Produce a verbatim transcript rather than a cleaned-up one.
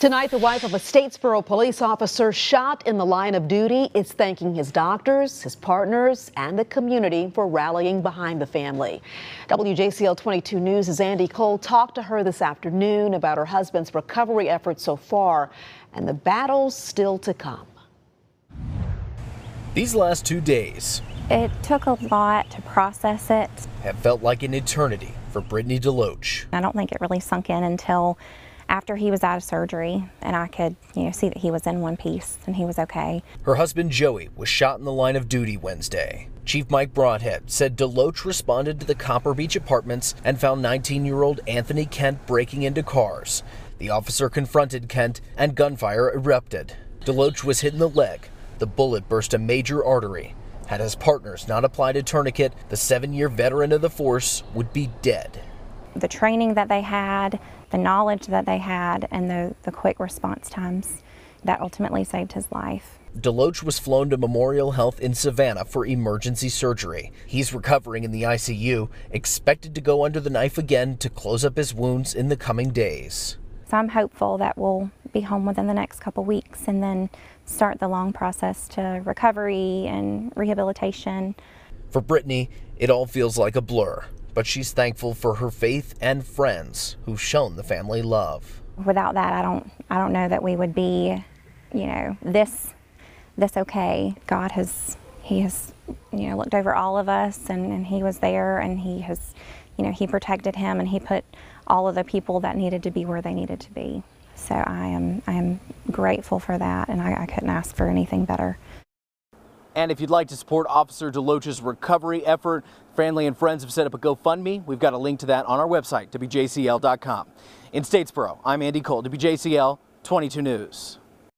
Tonight, the wife of a Statesboro police officer shot in the line of duty is thanking his doctors, his partners, and the community for rallying behind the family. W J C L twenty-two News' Andy Cole talked to her this afternoon about her husband's recovery efforts so far and the battles still to come. These last two days, it took a lot to process it. Have felt like an eternity for Brittany DeLoach. I don't think it really sunk in until after he was out of surgery and I could, you know, see that he was in one piece and he was okay. Her husband Joey was shot in the line of duty Wednesday. Chief Mike Broadhead said DeLoach responded to the Copper Beach Apartments and found nineteen-year-old Anthony Kent breaking into cars. The officer confronted Kent and gunfire erupted. DeLoach was hit in the leg. The bullet burst a major artery. Had his partners not applied a tourniquet, the seven-year veteran of the force would be dead. The training that they had, the knowledge that they had, and the, the quick response times that ultimately saved his life. DeLoach was flown to Memorial Health in Savannah for emergency surgery. He's recovering in the I C U, expected to go under the knife again to close up his wounds in the coming days. So I'm hopeful that we'll be home within the next couple weeks and then start the long process to recovery and rehabilitation. For Brittany, it all feels like a blur, but she's thankful for her faith and friends who've shown the family love. Without that, I don't, I don't know that we would be, you know, this, this okay. God has, he has, you know, looked over all of us, and, and he was there, and he has, you know, he protected him, and he put all of the people that needed to be where they needed to be. So I am, I am grateful for that, and I, I couldn't ask for anything better. And if you'd like to support Officer DeLoach's recovery effort, family and friends have set up a GoFundMe. We've got a link to that on our website, W J C L dot com. In Statesboro, I'm Andy Cole, W J C L twenty-two News.